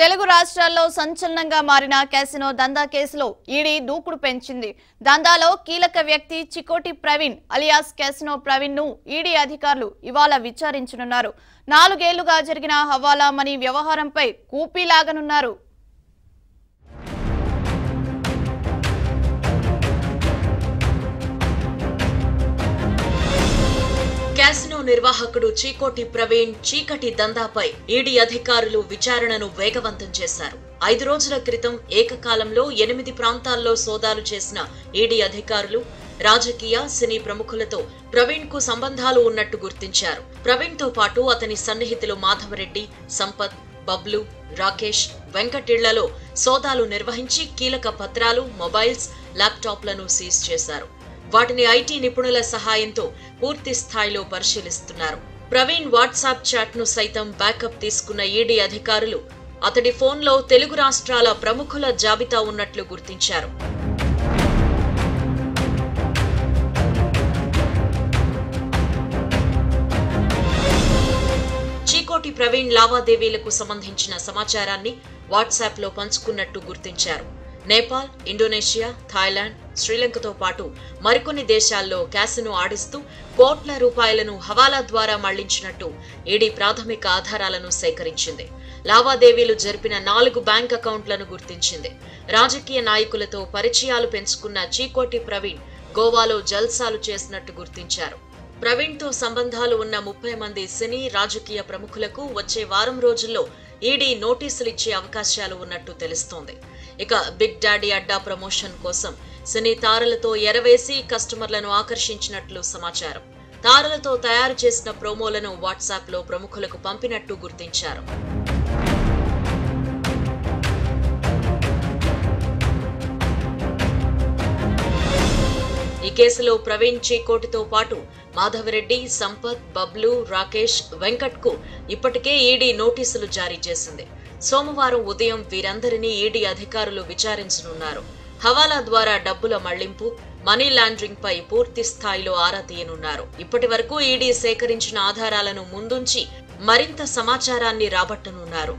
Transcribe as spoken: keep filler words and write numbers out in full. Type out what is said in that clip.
తెలుగు రాష్ట్రాల్లో సంచలనంగా మారిన క్యాసినో దందా కేసులో ఈడీ దూకుడు పెంచింది. దందాలో కీలక వ్యక్తి చికోటి ప్రవీణ్ అలియాస్ క్యాసినో ప్రవీణ్ ను ఈడీ అధికారులు ఇవాళ విచారించనున్నారు. నాలుగేళ్లుగా జరిగిన హవాలా మనీ వ్యవహారంపై కూపీలాగనున్నారు. క్యాసినో నిర్వాహకుడు చీకోటి ప్రవీణ్ చీకటి దందాపై ఈడీ అధికారులు విచారణను వేగవంతం చేశారు. ఐదు రోజుల క్రితం ఏకకాలంలో ఎనిమిది ప్రాంతాల్లో సోదాలు చేసిన ఈడీ అధికారులు రాజకీయ సినీ ప్రముఖులతో ప్రవీణ్ కు సంబంధాలు ఉన్నట్టు గుర్తించారు. ప్రవీణ్ తో పాటు అతని సన్నిహితులు మాధవరెడ్డి, సంపత్, బబ్లు, రాకేష్, వెంకట్ ఇళ్లలో సోదాలు నిర్వహించి కీలక పత్రాలు, మొబైల్స్, ల్యాప్టాప్లను సీజ్ చేశారు. వాటిని ఐటీ నిపుణుల సహాయంతో పూర్తి స్థాయిలో పరిశీలిస్తున్నారు. ప్రవీణ్ వాట్సాప్ చాట్ ను సైతం బ్యాకప్ తీసుకున్న ఈడీ అధికారులు అతడి ఫోన్లో తెలుగు రాష్ట్రాల ప్రముఖుల జాబితా ఉన్నట్లు గుర్తించారు. చీకోటి ప్రవీణ్ లావాదేవీలకు సంబంధించిన సమాచారాన్ని వాట్సాప్ లో పంచుకున్నట్టు గుర్తించారు. నేపాల్, ఇండోనేషియా, థాయిలాండ్, శ్రీలంకతో పాటు మరికొన్ని దేశాల్లో క్యాసినో ఆడిస్తూ కోట్ల రూపాయలను హవాలా ద్వారా మళ్లించినట్టు ఈడీ ప్రాథమిక ఆధారాలను సేకరించింది. లావాదేవీలు జరిపిన నాలుగు బ్యాంక్ అకౌంట్లను గుర్తించింది. రాజకీయ నాయకులతో పరిచయాలు పెంచుకున్న చీకోటి ప్రవీణ్ గోవాలో జల్సాలు చేసినట్టు గుర్తించారు. ప్రవీణ్ తో సంబంధాలు ఉన్న ముప్పై మంది సినీ, రాజకీయ ప్రముఖులకు వచ్చే వారం రోజుల్లో ఈడీ నోటీసులు ఇచ్చే అవకాశాలు ఉన్నట్టు తెలుస్తోంది. ఇక బిగ్ డాడీ అడ్డా ప్రమోషన్ కోసం సినీ తారలతో ఎరవేసి కస్టమర్లను ఆకర్షించినట్లు సమాచారం. తారలతో తయారు చేసిన ప్రోమోలను వాట్సాప్ లో ప్రముఖులకు పంపినట్టు గుర్తించారు. ఈ కేసులో ప్రవీణ్ చీకోటితో పాటు మాధవరెడ్డి, సంపత్, బబ్లు, రాకేష్, వెంకట్ కు ఇప్పటికే ఈడీ నోటీసులు జారీ చేసింది. సోమవారం ఉదయం వీరందరినీ ఈడీ అధికారులు విచారించనున్నారు. హవాలా ద్వారా డబ్బుల మళ్లింపు, మనీ లాండరింగ్ పై పూర్తి స్థాయిలో ఆరా తీయనున్నారు. ఇప్పటి వరకు ఈడీ సేకరించిన ఆధారాలను ముందుంచి మరింత సమాచారాన్ని రాబట్టనున్నారు.